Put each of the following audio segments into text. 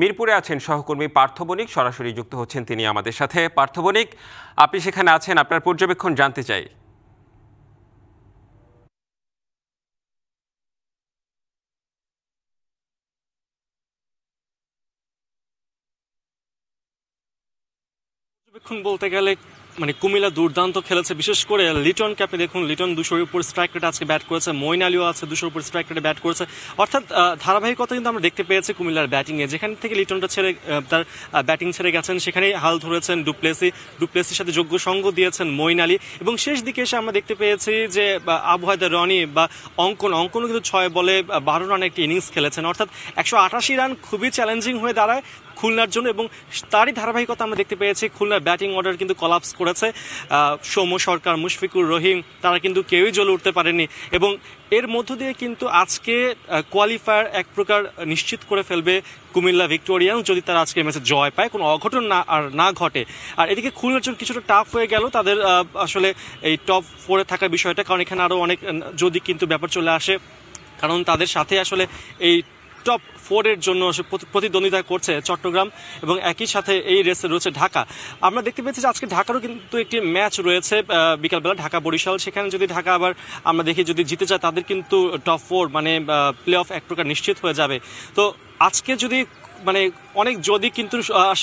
মিরপুরে আছেন সহকর্মী পার্থ বণিক, সরাসরি যুক্ত হচ্ছেন তিনি আমাদের সাথে। পার্থ বণিক, আপনি সেখানে আছেন, আপনার পর্যবেক্ষণ জানতে চাই। পর্যবেক্ষণ বলতে গেলে কুমিল্লা দুর্দান্ত খেলেছে, বিশেষ করে লিটনকে আপনি দেখুন, লিটন ২০০ উপর স্ট্রাইক রেটে আজকে ব্যাট করেছে, মঈন আলীও আছে ২০০ উপর স্ট্রাইক রেটে ব্যাট করেছে, অর্থাৎ ধারাবাহিকতা কিন্তু আমরা দেখতে পেয়েছি কুমিল্লার ব্যাটিংয়ে। যেখান থেকে লিটনটা ছেড়ে তার ব্যাটিং ছেড়ে গেছেন সেখানেই হাল ধরেছেন ডুপ্লেসির সাথে যোগ্য সঙ্গ দিয়েছেন মঈন আলী, এবং শেষ দিকে এসে আমরা দেখতে পেয়েছি যে আবু হায়দার রনি বা অঙ্কনও কিন্তু 6 বলে 12 রানের একটি ইনিংস খেলেছেন, অর্থাৎ ১৮৮ রান খুবই চ্যালেঞ্জিং হয়ে দাঁড়ায় খুলনার জন্য। এবং তারই ধারাবাহিকতা আমরা দেখতে পেয়েছি খুলনার ব্যাটিং অর্ডার কিন্তু কলাপস করেছে, সৌম্য সরকার, মুশফিকুর রহিম, তারা কিন্তু কেউই জ্বলে উঠতে পারেনি, এবং এর মধ্য দিয়ে কিন্তু আজকে কোয়ালিফায়ার এক প্রকার নিশ্চিত করে ফেলবে কুমিল্লা ভিক্টোরিয়ান্স, যদি তারা আজকে ম্যাচে জয় পায়, কোনো অঘটন না ঘটে। আর এদিকে খুলনার জন্য কিছুটা টাফ হয়ে গেল তাদের আসলে এই টপ 4-এ থাকার বিষয়টা, কারণ এখানে আরও অনেক যদি কিন্তু ব্যাপার চলে আসে, কারণ তাদের সাথে আসলে এই টপ 4-এর জন্য প্রতিদ্বন্দ্বিতা করছে চট্টগ্রাম, এবং একই সাথে এই রেসে রয়েছে ঢাকা। আমরা দেখতে পেয়েছি যে আজকে ঢাকারও কিন্তু একটি ম্যাচ রয়েছে বিকালবেলা, ঢাকা বরিশাল, সেখানে যদি ঢাকা আবার আমরা দেখি যদি জিতে যায় তাদের কিন্তু টপ 4 প্লে-অফ এক প্রকার নিশ্চিত হয়ে যাবে। তো আজকে যদি অনেক যদি কিন্তু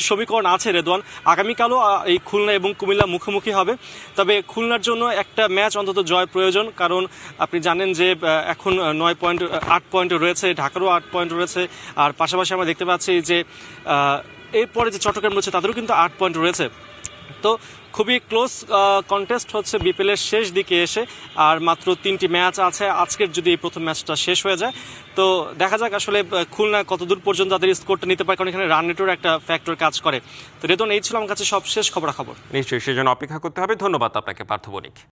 সমীকরণ আছে রেদওয়ান, আগামীকালও এই খুলনা এবং কুমিল্লা মুখোমুখি হবে, তবে খুলনার জন্য একটা ম্যাচ অন্তত জয় প্রয়োজন, কারণ আপনি জানেন যে এখন 9 পয়েন্ট 8 পয়েন্ট রয়েছে, ঢাকারও 8 পয়েন্ট রয়েছে, আর পাশাপাশি আমরা দেখতে পাচ্ছি যে এরপরে যে চট্টগ্রাম রয়েছে তাদেরও কিন্তু 8 পয়েন্ট রয়েছে। তো খুবই ক্লোজ কন্টেস্ট হচ্ছে বিপিএলের শেষ দিকে এসে, আর মাত্র 3টি ম্যাচ আছে, আজকের যদি এই প্রথম ম্যাচটা শেষ হয়ে যায় তো দেখা যাক আসলে খুলনা কতদূর পর্যন্ত তাদের স্কোরটা নিতে পারে, কারণ এখানে রান রেটের একটা ফ্যাক্টর কাজ করে। তো রেদন, এই ছিল আমার কাছে সবশেষ খবরাখবর। নিশ্চয়ই সেজন্য অপেক্ষা করতে হবে। ধন্যবাদ আপনাকে পার্থ বণিক।